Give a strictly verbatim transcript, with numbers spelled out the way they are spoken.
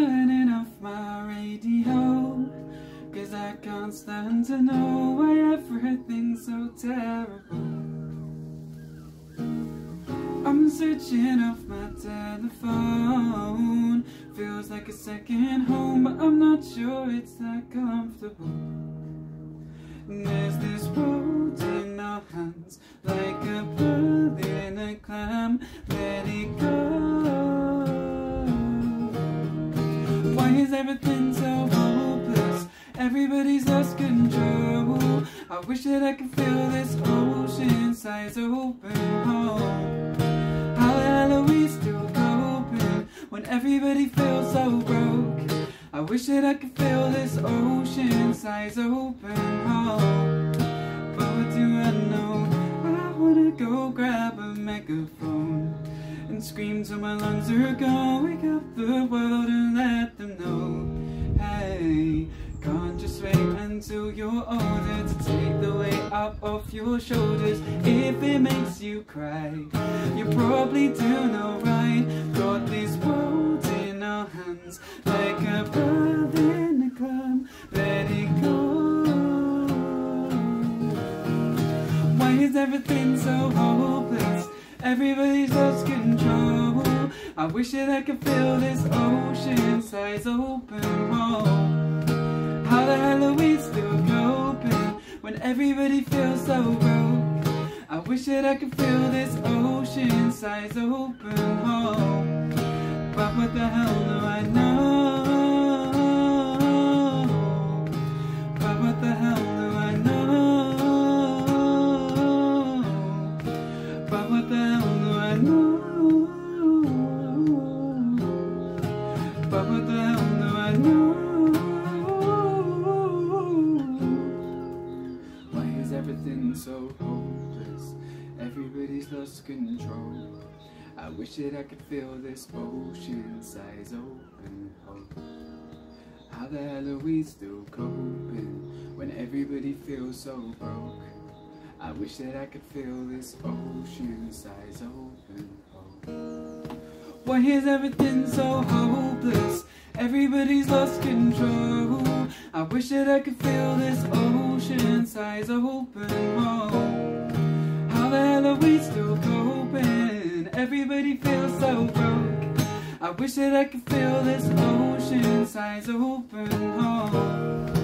turning off my radio, 'cause I can't stand to know why everything's so terrible. I'm searching off my telephone, feels like a second home, but I'm not sure it's that comfortable. And there's this road in our hands, like a pearl in a clam, let it go. Why is everything so hopeless? Everybody's lost control. I wish that I could feel this ocean size open home. How the hell are we still coping when everybody feels so broke? I wish that I could feel this ocean size open home. But what do I know? I wanna go grab a megaphone and scream till my lungs are gone. Wake up the world and let them know. Hey, can't just wait until you're older to take the weight up off your shoulders. If it makes you cry, you probably do know right. Got this world in our hands, like a bird in a clam, let it go. Why is everything so hopeless? Everybody's lost control. I wish that I could feel this ocean size open hole. How the hell are we still coping when everybody feels so broke? I wish that I could feel this ocean size open hole. But what the hell do I know? But what the hell do I know? But what the hell do I know? But what the hell do I know? Why is everything so hopeless? Everybody's lost control. I wish that I could feel this ocean size open hope. How the hell are we still coping when everybody feels so broke? I wish that I could feel this ocean size open hope. Why is everything so hopeless? Everybody's lost control. I wish that I could feel this ocean size open hole. How the hell are we still coping? Everybody feels so broke. I wish that I could feel this ocean size open hole.